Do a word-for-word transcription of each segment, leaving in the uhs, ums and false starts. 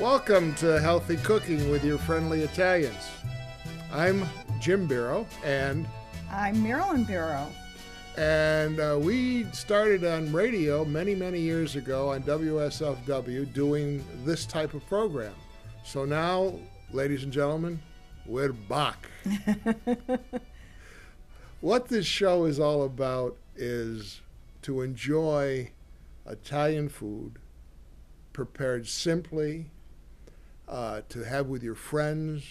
Welcome to Healthy Cooking with Your Friendly Italians. I'm Jim Bero and I'm Marilyn Bero. And uh, we started on radio many, many years ago on W S F W doing this type of program. So now, ladies and gentlemen, we're back. What this show is all about is to enjoy Italian food prepared simply, Uh, to have with your friends,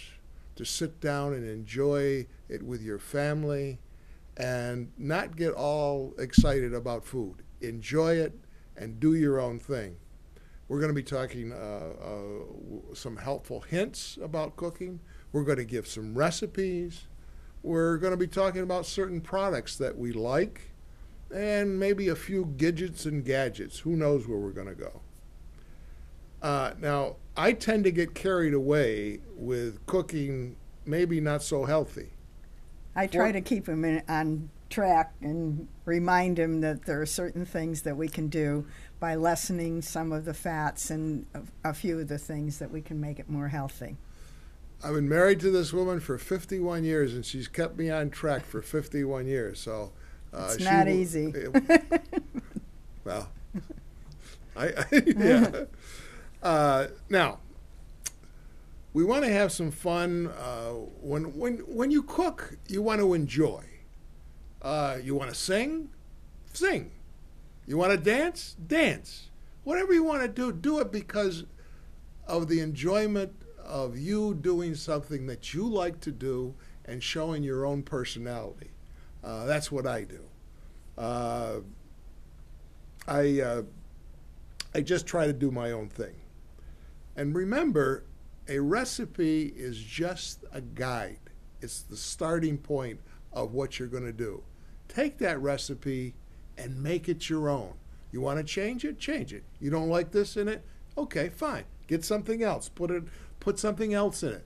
to sit down and enjoy it with your family, and not get all excited about food. Enjoy it and do your own thing. We're going to be talking uh, uh, some helpful hints about cooking. We're going to give some recipes. We're going to be talking about certain products that we like, and maybe a few gidgets and gadgets. Who knows where we're going to go. Uh, now, I tend to get carried away with cooking maybe not so healthy. I try For, to keep him in, on track and remind him that there are certain things that we can do by lessening some of the fats and a, a few of the things that we can make it more healthy. I've been married to this woman for fifty-one years, and she's kept me on track for fifty-one years. So uh, It's not easy. It, well, I, I yeah. Uh, now, we want to have some fun. Uh, when when when you cook, you want to enjoy. Uh, you want to sing, sing. You want to dance, dance. Whatever you want to do, do it because of the enjoyment of you doing something that you like to do and showing your own personality. Uh, that's what I do. Uh, I uh, I just try to do my own thing. And remember, a recipe is just a guide. It's the starting point of what you're going to do. Take that recipe and make it your own. You want to change it? Change it. You don't like this in it? Okay, fine. Get something else. Put it, put something else in it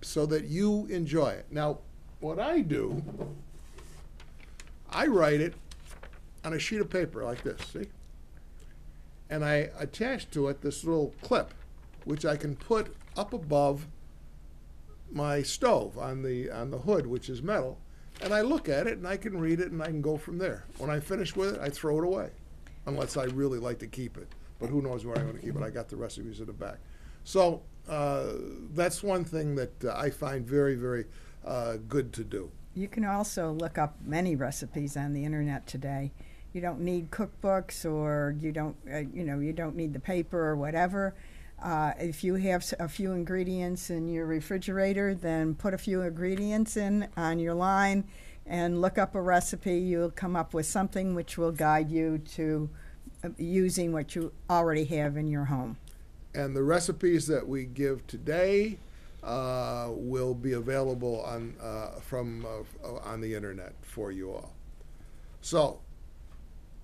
so that you enjoy it. Now, what I do, I write it on a sheet of paper like this, see? And I attach to it this little clip, which I can put up above my stove on the on the hood, which is metal, and I look at it and I can read it and I can go from there. When I finish with it, I throw it away, unless I really like to keep it. But who knows where I'm going to keep it? I got the recipes in the back. So uh, that's one thing that uh, I find very, very uh, good to do. You can also look up many recipes on the internet today. You don't need cookbooks, or you don't uh, you know you don't need the paper or whatever. Uh, if you have a few ingredients in your refrigerator, then put a few ingredients in on your line and look up a recipe. You'll come up with something which will guide you to uh, using what you already have in your home. And the recipes that we give today uh, will be available on uh, from uh, on the internet for you all. So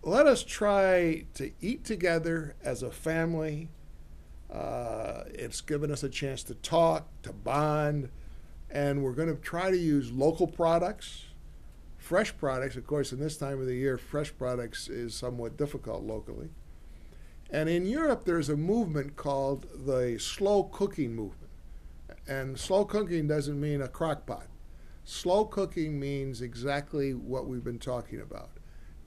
let us try to eat together as a family. Uh, it's given us a chance to talk, to bond, and we're going to try to use local products, fresh products. Of course, in this time of the year, fresh products is somewhat difficult locally. And in Europe, there's a movement called the slow cooking movement. And slow cooking doesn't mean a crock pot. Slow cooking means exactly what we've been talking about.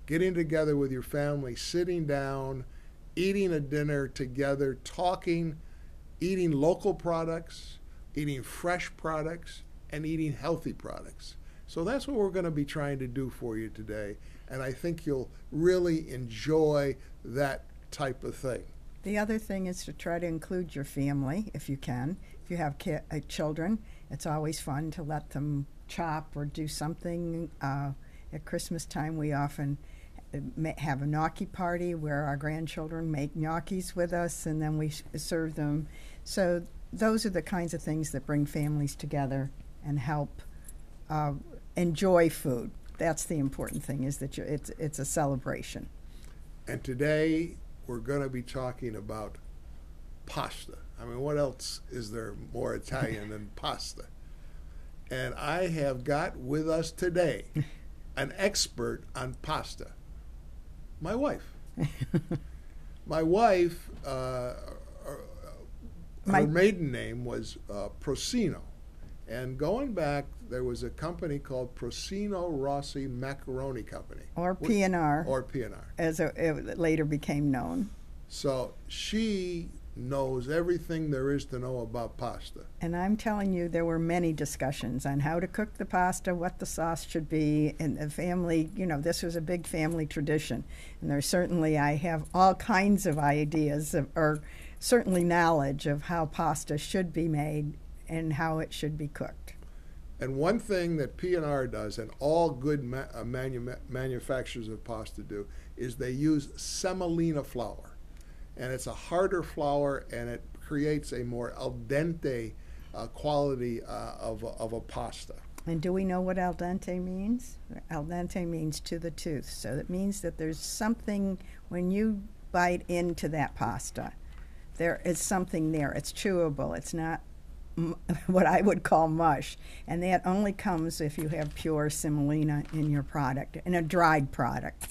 Getting together with your family, sitting down, eating a dinner together, talking, eating local products, eating fresh products, and eating healthy products. So that's what we're going to be trying to do for you today, and I think you'll really enjoy that type of thing. The other thing is to try to include your family if you can. If you have ki- uh, children, it's always fun to let them chop or do something. Uh, at Christmas time, we often have a gnocchi party where our grandchildren make gnocchis with us and then we serve them. So those are the kinds of things that bring families together and help uh, enjoy food. That's the important thing, is that you're, it's, it's a celebration. And today we're going to be talking about pasta. I mean, what else is there more Italian than pasta? And I have got with us today an expert on pasta. My wife. My wife uh, My her maiden name was uh, Prosino. And going back, there was a company called Prosino Rossi Macaroni Company. Or P N R. Or P N R. As a, it later became known. So she knows everything there is to know about pasta. And I'm telling you, there were many discussions on how to cook the pasta, what the sauce should be, and the family, you know, this was a big family tradition. And there's certainly, I have all kinds of ideas, of, or certainly knowledge of how pasta should be made and how it should be cooked. And one thing that P N R does, and all good ma uh, manu manufacturers of pasta do, is they use semolina flour. And it's a harder flour, and it creates a more al dente uh, quality uh, of, a, of a pasta. And do we know what al dente means? Al dente means to the tooth. So it means that there's something, when you bite into that pasta, there is something there. It's chewable. It's not m what I would call mush. And that only comes if you have pure semolina in your product, in a dried product.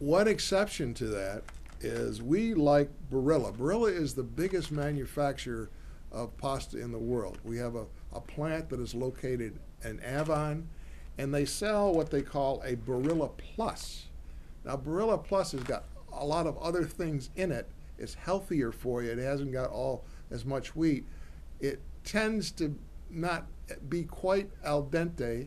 One exception to that is we like Barilla. Barilla is the biggest manufacturer of pasta in the world. We have a, a plant that is located in Avon, and they sell what they call a Barilla Plus. Now, Barilla Plus has got a lot of other things in it. It's healthier for you. It hasn't got all as much wheat. It tends to not be quite al dente,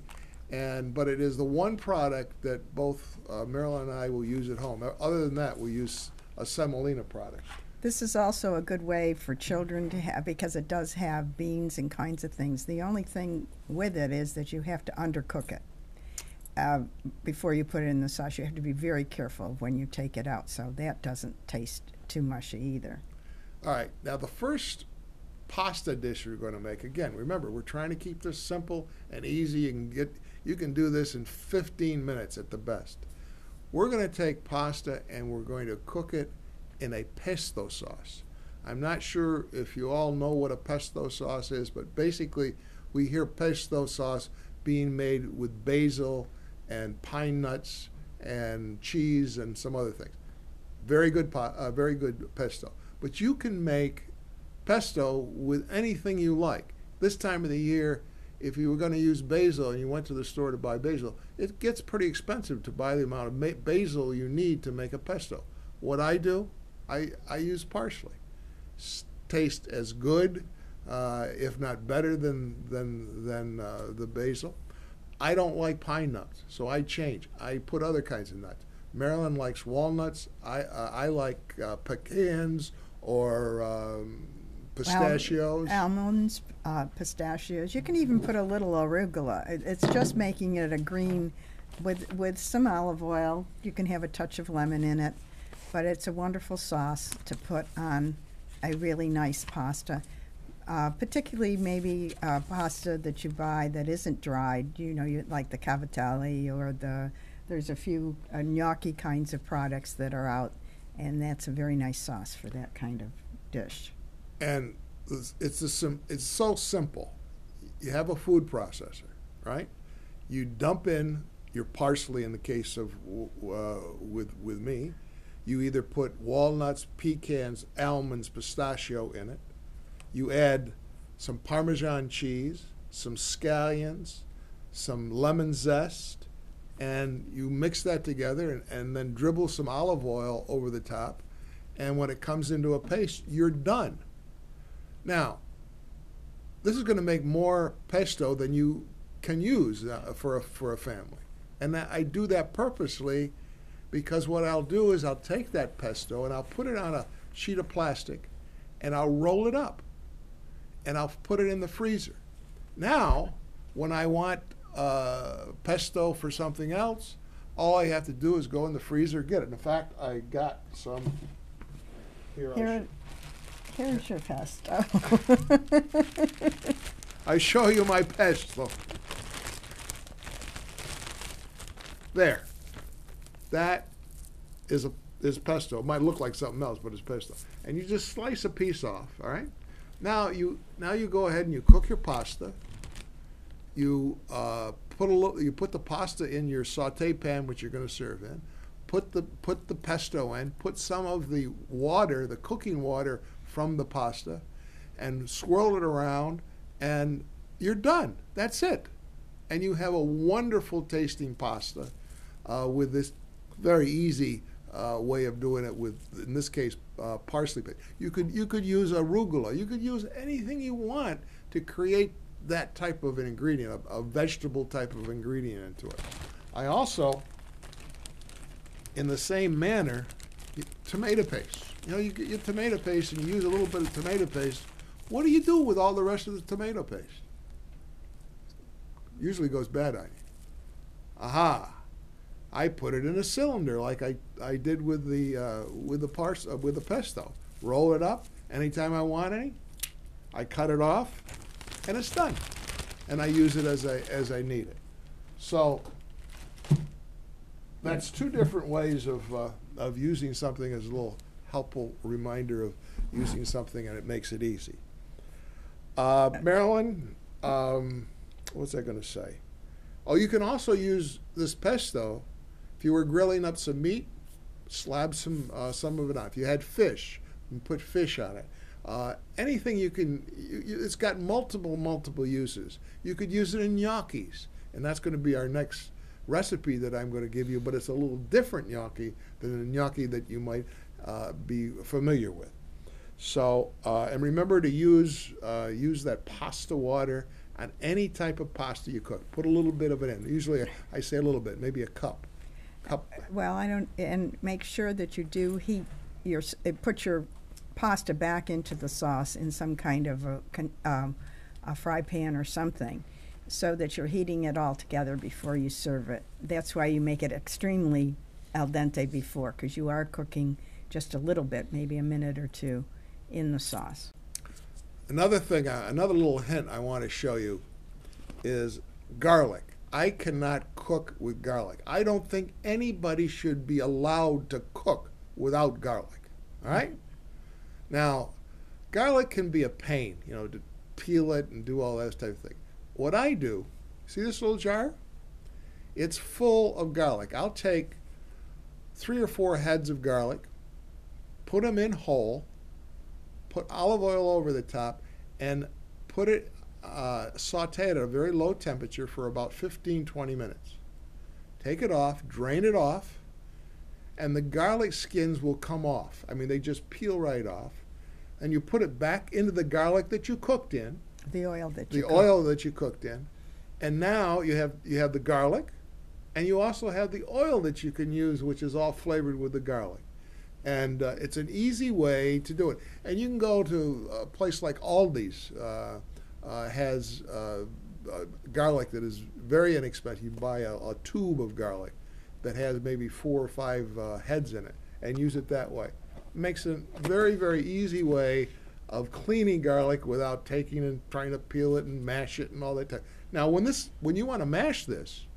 And, but it is the one product that both uh, Marilyn and I will use at home. Other than that, we use a semolina product. This is also a good way for children to have, because it does have beans and kinds of things. The only thing with it is that you have to undercook it uh, before you put it in the sauce. You have to be very careful when you take it out, so that doesn't taste too mushy either. All right, now the first pasta dish you're going to make, again, remember, we're trying to keep this simple and easy. You can get You can do this in fifteen minutes at the best. We're going to take pasta and we're going to cook it in a pesto sauce. I'm not sure if you all know what a pesto sauce is, but basically we hear pesto sauce being made with basil and pine nuts and cheese and some other things. Very good, po uh, very good pesto. But you can make pesto with anything you like. This time of the year, if you were going to use basil and you went to the store to buy basil, it gets pretty expensive to buy the amount of basil you need to make a pesto. What I do, I, I use parsley. S tastes as good, uh, if not better, than, than, than uh, the basil. I don't like pine nuts, so I change. I put other kinds of nuts. Marilyn likes walnuts. I, uh, I like uh, pecans or um, pistachios. Al almonds, uh, pistachios. You can even put a little arugula. It, it's just making it a green with, with some olive oil. You can have a touch of lemon in it. But it's a wonderful sauce to put on a really nice pasta, uh, particularly maybe uh, pasta that you buy that isn't dried. You know, you, like the cavatelli or the, there's a few uh, gnocchi kinds of products that are out, and that's a very nice sauce for that kind of dish. And it's, a sim it's so simple. You have a food processor, right? You dump in your parsley in the case of uh, with, with me. You either put walnuts, pecans, almonds, pistachio in it. You add some Parmesan cheese, some scallions, some lemon zest, and you mix that together and, and then dribble some olive oil over the top. And when it comes into a paste, you're done. Now, this is going to make more pesto than you can use uh, for, a, for a family. And that, I do that purposely because what I'll do is I'll take that pesto and I'll put it on a sheet of plastic and I'll roll it up and I'll put it in the freezer. Now, when I want uh, pesto for something else, all I have to do is go in the freezer and get it. In fact, I got some here. here. I should. Here's your pesto. I show you my pesto. There. That is a is pesto. It might look like something else, but it's pesto. And you just slice a piece off, all right? Now you now you go ahead and you cook your pasta. You uh, put a little you put the pasta in your saute pan, which you're going to serve in. Put the put the pesto in. Put some of the water, the cooking water, from the pasta, and swirl it around, and you're done. That's it. And you have a wonderful tasting pasta uh, with this very easy uh, way of doing it with, in this case, uh, parsley paste. You could, you could use arugula. You could use anything you want to create that type of an ingredient, a, a vegetable type of ingredient into it. I also, in the same manner, tomato paste. You know, you get your tomato paste and you use a little bit of tomato paste. What do you do with all the rest of the tomato paste? Usually goes bad on you. Aha! I put it in a cylinder like I, I did with the uh, with the pars uh, with the pesto. Roll it up anytime I want any. I cut it off, and it's done. And I use it as I as I need it. So that's two different ways of uh, of using something as a little helpful reminder of using something, and it makes it easy. Uh, Marilyn, um, what's I going to say? Oh, you can also use this pesto if you were grilling up some meat. Slab some uh, some of it on. If you had fish, you can put fish on it. Uh, anything you can. You, you, it's got multiple multiple uses. You could use it in gnocchis, and that's going to be our next recipe that I'm going to give you, but it's a little different gnocchi than the gnocchi that you might uh, be familiar with. So, uh, and remember to use uh, use that pasta water on any type of pasta you cook. Put a little bit of it in. Usually, I say a little bit, maybe a cup. Cup. Well, I don't, and make sure that you do heat your, put your pasta back into the sauce in some kind of a, um, a fry pan or something, so that you're heating it all together before you serve it. That's why you make it extremely al dente before, because you are cooking just a little bit, maybe a minute or two, in the sauce. Another thing, uh, another little hint I want to show you is garlic. I cannot cook with garlic. I don't think anybody should be allowed to cook without garlic, all right? Now, garlic can be a pain, you know, to peel it and do all that type of thing. What I do, see this little jar? It's full of garlic. I'll take three or four heads of garlic, put them in whole, put olive oil over the top, and put it, uh, saute it at a very low temperature for about fifteen, twenty minutes. Take it off, drain it off, and the garlic skins will come off. I mean, they just peel right off. And you put it back into the garlic that you cooked in, the oil that you the cooked. oil that you cooked in, and now you have you have the garlic, and you also have the oil that you can use, which is all flavored with the garlic, and uh, it's an easy way to do it. And you can go to a place like Aldi's, uh, uh, has uh, uh, garlic that is very inexpensive. You buy a, a tube of garlic that has maybe four or five uh, heads in it, and use it that way. It makes a very very easy way of cleaning garlic without taking and trying to peel it and mash it and all that type. Now, when this, when you want to mash this,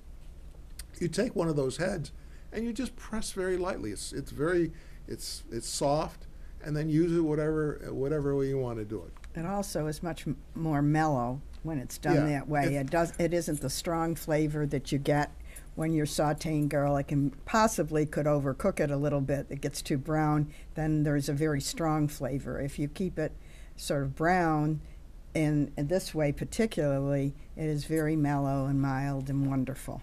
you take one of those heads and you just press very lightly. It's it's very it's it's soft, and then use it whatever whatever way you want to do it. It also is much m more mellow when it's done yeah, that way. It, it does it isn't the strong flavor that you get when you're sauteing garlic, and possibly could overcook it a little bit. It gets too brown, then there's a very strong flavor. If you keep it sort of brown, and in this way particularly, it is very mellow and mild and wonderful.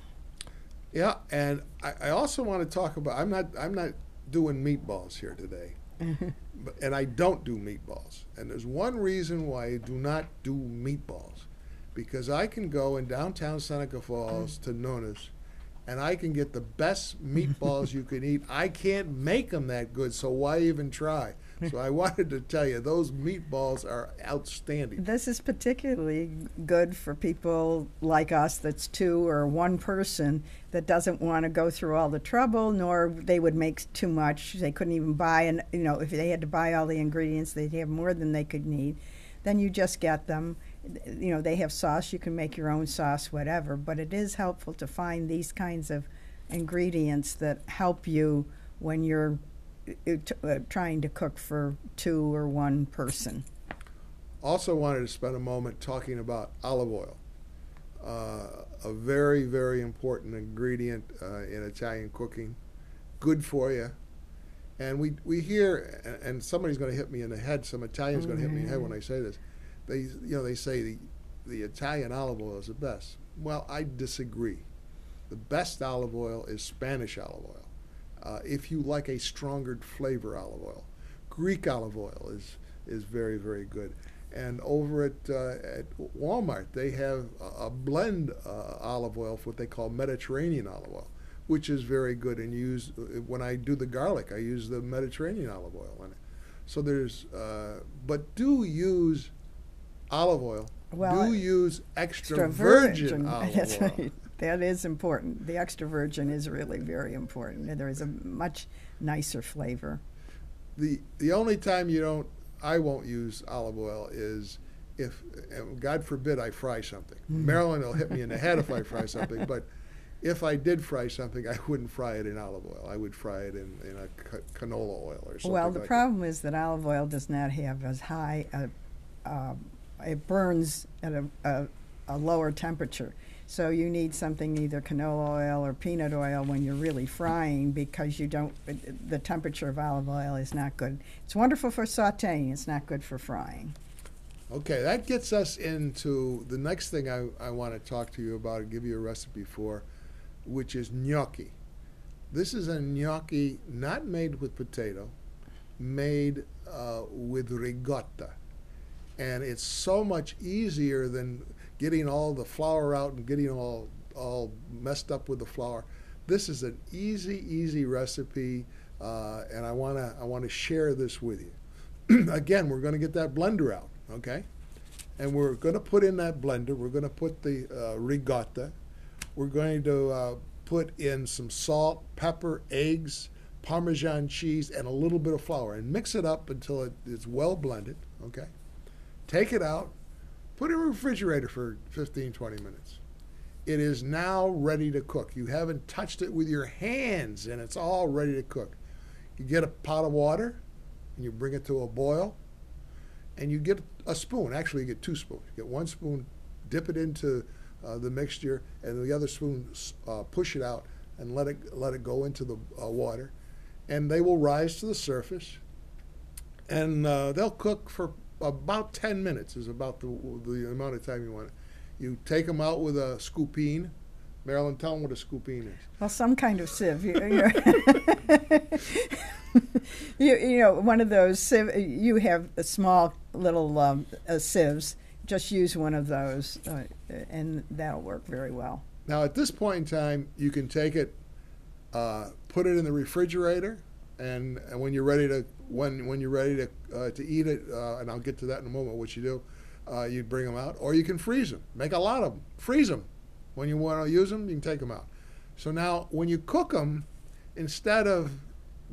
Yeah, and I, I also want to talk about, I'm not, I'm not doing meatballs here today, but, and I don't do meatballs. And there's one reason why I do not do meatballs, because I can go in downtown Seneca Falls to Nunez, and I can get the best meatballs you can eat. I can't make them that good, so why even try? So I wanted to tell you, those meatballs are outstanding. This is particularly good for people like us, that's two or one person, that doesn't want to go through all the trouble, nor they would make too much. They couldn't even buy, and you know, if they had to buy all the ingredients, they'd have more than they could need. Then you just get them. You know, they have sauce, you can make your own sauce, whatever, but it is helpful to find these kinds of ingredients that help you when you're uh, t uh, trying to cook for two or one person. Also wanted to spend a moment talking about olive oil, uh, a very, very important ingredient uh, in Italian cooking. Good for you. And we we hear, and somebody's going to hit me in the head, some Italian's going to hit me in the head when I say this. They, you know, they say the, the Italian olive oil is the best. Well, I disagree. The best olive oil is Spanish olive oil. Uh, if you like a stronger flavor olive oil, Greek olive oil is is very, very good. And over at, uh, at Walmart, they have a, a blend uh, olive oil for what they call Mediterranean olive oil, which is very good. And use when I do the garlic, I use the Mediterranean olive oil in it. So there's, uh, but do use olive oil. Well, do use extra, extra virgin, virgin olive that's oil. Right. That is important. The extra virgin is really very important. There is a much nicer flavor. The the only time you don't, I won't use olive oil is if, God forbid, I fry something. Mm-hmm. Marilyn will hit me in the head if I fry something, but if I did fry something, I wouldn't fry it in olive oil. I would fry it in, in a canola oil or something. Well, the like problem that. is that olive oil does not have as high, a, uh, it burns at a, a, a lower temperature. So you need something either canola oil or peanut oil when you're really frying, because you don't, the temperature of olive oil is not good. It's wonderful for sauteing. It's not good for frying. Okay, that gets us into the next thing I, I want to talk to you about and give you a recipe for, which is gnocchi. This is a gnocchi not made with potato, made uh, with ricotta. And it's so much easier than getting all the flour out and getting all all messed up with the flour. This is an easy, easy recipe, uh, and I wanna I wanna share this with you. Again, we're gonna get that blender out, okay? And we're gonna put in that blender. We're gonna put the uh, ricotta. We're going to uh, put in some salt, pepper, eggs, Parmesan cheese, and a little bit of flour, and mix it up until it, it's well blended, okay? Take it out. Put it in the refrigerator for fifteen, twenty minutes. It is now ready to cook. You haven't touched it with your hands, and it's all ready to cook. You get a pot of water, and you bring it to a boil, and you get a spoon. Actually, you get two spoons. You get one spoon, dip it into uh, the mixture, and the other spoon, uh, push it out, and let it, let it go into the uh, water. And they will rise to the surface, and uh, they'll cook for about ten minutes is about the, the amount of time you want it. You take them out with a scoopine. Marilyn, tell them what a scoopine is. Well, some kind of sieve. you, you, you know, one of those sieve. You have a small little um, uh, sieves. Just use one of those, uh, and that'll work very well. Now, at this point in time, you can take it, uh, put it in the refrigerator, and, and when you're ready to When, when you're ready to, uh, to eat it, uh, and I'll get to that in a moment, what you do, uh, you bring them out, or you can freeze them. Make a lot of them. Freeze them. When you want to use them, you can take them out. So now, when you cook them, instead of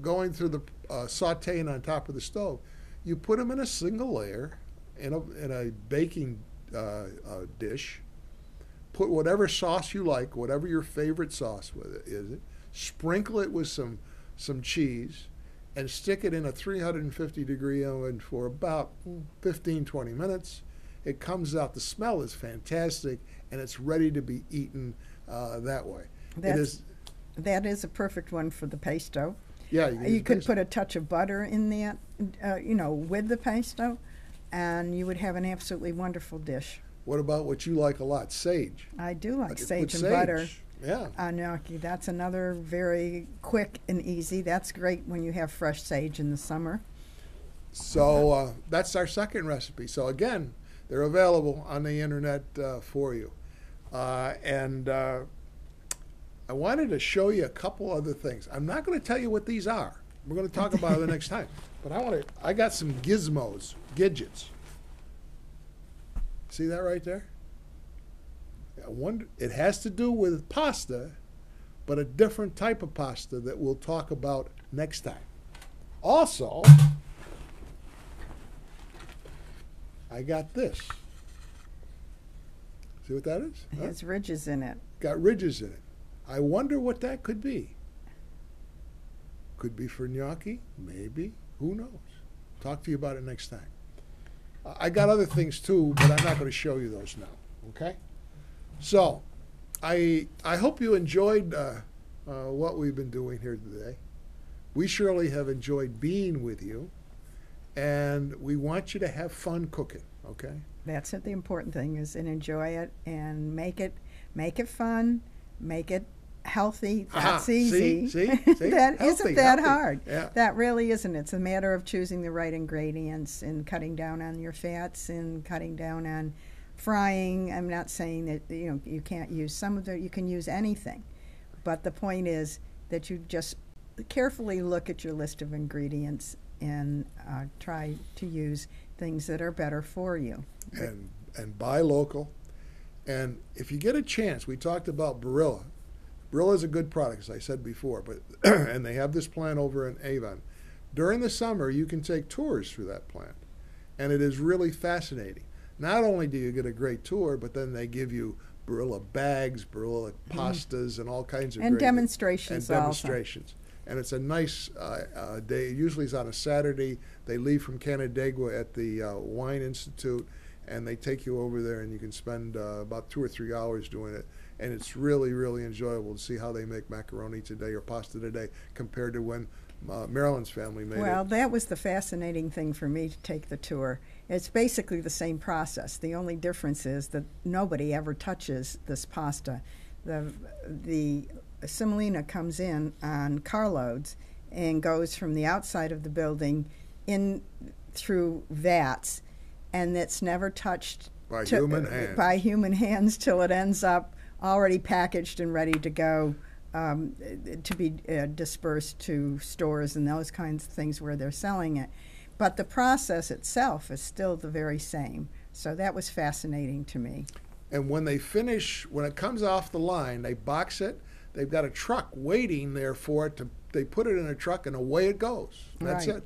going through the uh, sautéing on top of the stove, you put them in a single layer in a, in a baking uh, uh, dish. Put whatever sauce you like, whatever your favorite sauce with it, is it. Sprinkle it with some, some cheese, and stick it in a three hundred fifty degree oven for about fifteen, twenty minutes. It comes out, the smell is fantastic, and it's ready to be eaten uh, that way. That's, it is, that is a perfect one for the pesto. Yeah, you, you could put a touch of butter in that, uh, you know, with the pesto, and you would have an absolutely wonderful dish. What about what you like a lot, sage? I do like, like sage and sage. butter. Yeah. Uh, gnocchi, that's another very quick and easy. That's great when you have fresh sage in the summer. So uh, that's our second recipe. So again, they're available on the internet uh, for you. Uh, and uh, I wanted to show you a couple other things. I'm not going to tell you what these are. We're going to talk about it the next time. But I want to. I got some gizmos, gadgets. See that right there? I wonder, it has to do with pasta, but a different type of pasta that we'll talk about next time. Also, I got this. See what that is? It has huh? ridges in it. Got ridges in it. I wonder what that could be. Could be for gnocchi, maybe. Who knows? Talk to you about it next time. Uh, I got other things too, but I'm not going to show you those now. Okay? So, I I hope you enjoyed uh, uh, what we've been doing here today. We surely have enjoyed being with you, and we want you to have fun cooking, okay? That's the important thing, is and enjoy it and make it make it fun, make it healthy. That's Aha, easy. See, see, see? That healthy, isn't that healthy. hard. Yeah. That really isn't. It's a matter of choosing the right ingredients and cutting down on your fats and cutting down on frying. I'm not saying that you know you can't use some of the you can use anything, but the point is that you just carefully look at your list of ingredients and uh, try to use things that are better for you. And and buy local. And if you get a chance, we talked about Barilla. Barilla is a good product, as I said before, but and they have this plant over in Avon. During the summer, you can take tours through that plant, and it is really fascinating. Not only do you get a great tour, but then they give you Barilla bags, Barilla pastas, mm. and all kinds of and demonstrations. And demonstrations. Also. And it's a nice uh, uh, day. Usually it's on a Saturday. They leave from Canandaigua at the uh, Wine Institute, and they take you over there, and you can spend uh, about two or three hours doing it. And it's really, really enjoyable to see how they make macaroni today or pasta today compared to when uh, Marilyn's family made well, it. Well, that was the fascinating thing for me to take the tour. It's basically the same process. The only difference is that nobody ever touches this pasta. The, the semolina comes in on carloads and goes from the outside of the building in through vats, and it's never touched by to, human hands. By human hands till it ends up already packaged and ready to go um, to be uh, dispersed to stores and those kinds of things where they're selling it. But the process itself is still the very same. So that was fascinating to me. And when they finish, when it comes off the line, they box it. They've got a truck waiting there for it. To, they put it in a truck, and away it goes. That's right. it.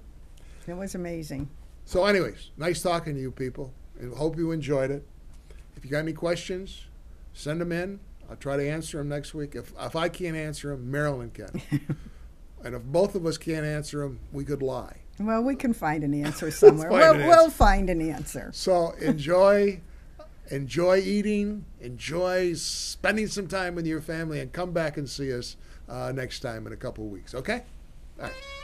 It was amazing. So anyways, nice talking to you people. And hope you enjoyed it. If you got any questions, send them in. I'll try to answer them next week. If, if I can't answer them, Marilyn can. And if both of us can't answer them, we could lie. Well, we can find an answer somewhere. we'll, an answer. we'll find an answer. So enjoy, enjoy eating, enjoy spending some time with your family, and come back and see us uh, next time in a couple of weeks. Okay? All right.